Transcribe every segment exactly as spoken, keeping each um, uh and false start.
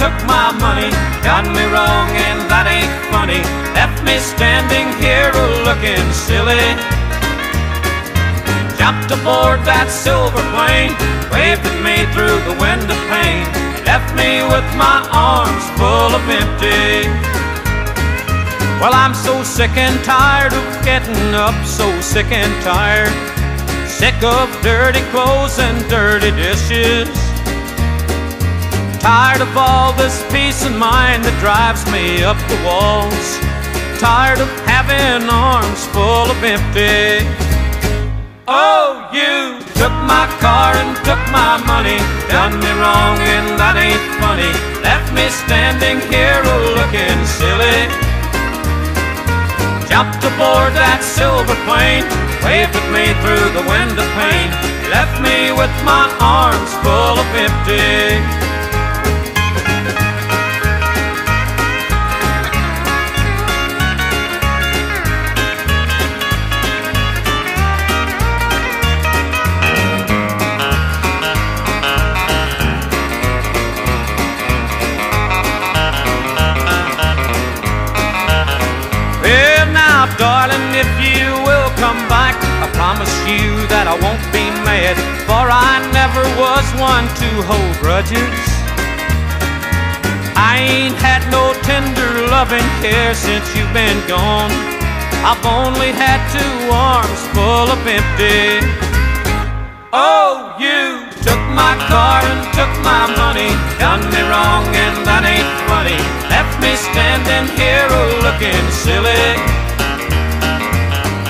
took my money, got me wrong and that ain't funny, left me standing here looking silly. Jumped aboard that silver plane, waved at me through the window pane, left me with my arms full of empty. Well, I'm so sick and tired of getting up, so sick and tired, sick of dirty clothes and dirty dishes, tired of all this peace of mind that drives me up the walls, tired of having arms full of empty. Oh, you took my car and took my money, done me wrong and that ain't funny, left me standing here looking silly. Jumped aboard that silver plane, waved at me through the window pane, left me with my arms full of empty. Well now, darling, if you will come back, I promise you that I won't be mad, for I never was one to hold grudges. I ain't had no tender loving care since you've been gone, I've only had two arms full of empty. Oh, you took my car and took my money, done me wrong and that ain't funny, left me standing here looking silly.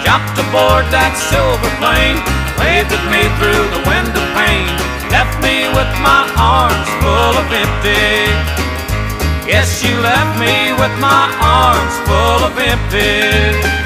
Jumped aboard that silver plane, waved at me through the window pane, left me with my arms full of empty. Yes, you left me with my arms full of empty.